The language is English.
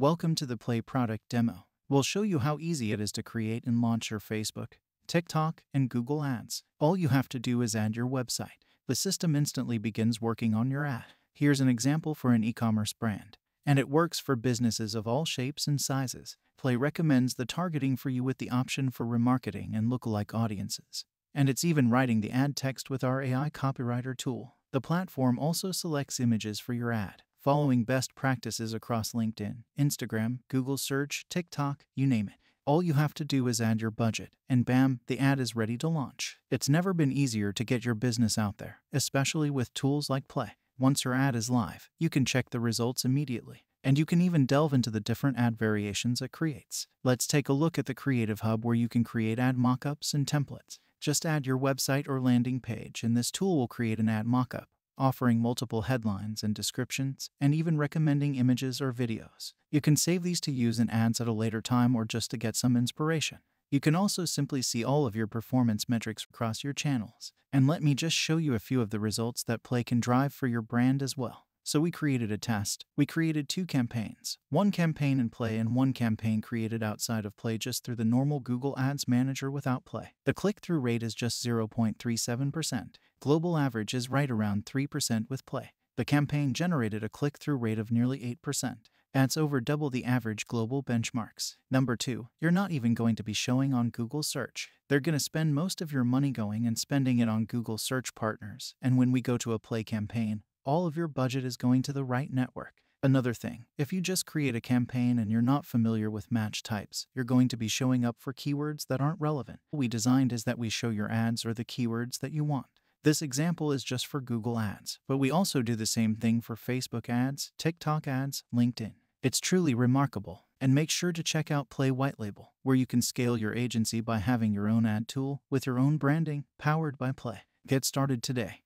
Welcome to the Plai product demo. We'll show you how easy it is to create and launch your Facebook, TikTok, and Google ads. All you have to do is add your website. The system instantly begins working on your ad. Here's an example for an e-commerce brand, and it works for businesses of all shapes and sizes. Plai recommends the targeting for you with the option for remarketing and lookalike audiences, and it's even writing the ad text with our AI copywriter tool. The platform also selects images for your ad, following best practices across LinkedIn, Instagram, Google search, TikTok, you name it. All you have to do is add your budget, and bam, the ad is ready to launch. It's never been easier to get your business out there, especially with tools like Plai. Once your ad is live, you can check the results immediately, and you can even delve into the different ad variations it creates. Let's take a look at the Creative Hub, where you can create ad mockups and templates. Just add your website or landing page, and this tool will create an ad mockup, offering multiple headlines and descriptions, and even recommending images or videos. You can save these to use in ads at a later time or just to get some inspiration. You can also simply see all of your performance metrics across your channels. And let me just show you a few of the results that Plai can drive for your brand as well. So we created a test. We created two campaigns, one campaign in Plai and one campaign created outside of Plai just through the normal Google Ads Manager without Plai. The click-through rate is just 0.37%. Global average is right around 3% with Plai. The campaign generated a click-through rate of nearly 8%. That's over double the average global benchmarks. Number 2, you're not even going to be showing on Google search. They're going to spend most of your money going and spending it on Google search partners. And when we go to a Plai campaign, all of your budget is going to the right network. Another thing, if you just create a campaign and you're not familiar with match types, you're going to be showing up for keywords that aren't relevant. What we designed is that we show your ads or the keywords that you want. This example is just for Google ads, but we also do the same thing for Facebook ads, TikTok ads, LinkedIn. It's truly remarkable. And make sure to check out Plai White Label, where you can scale your agency by having your own ad tool with your own branding, powered by Plai. Get started today.